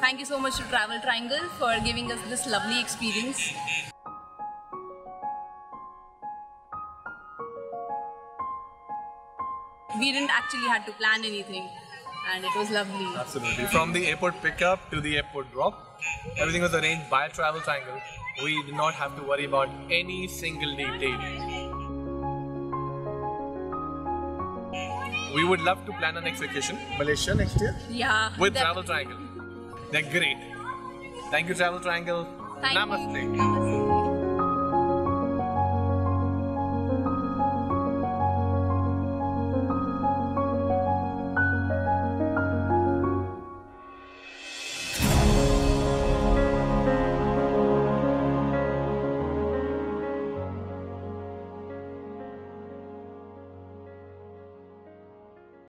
Thank you so much to Travel Triangle for giving us this lovely experience. We didn't actually had to plan anything, and it was lovely. Absolutely. From the airport pickup to the airport drop, everything was arranged by Travel Triangle. We did not have to worry about any single detail. We would love to plan our next vacation, Malaysia next year. Yeah. With Travel Triangle. They're great. Thank you, Travel Triangle. Namaste.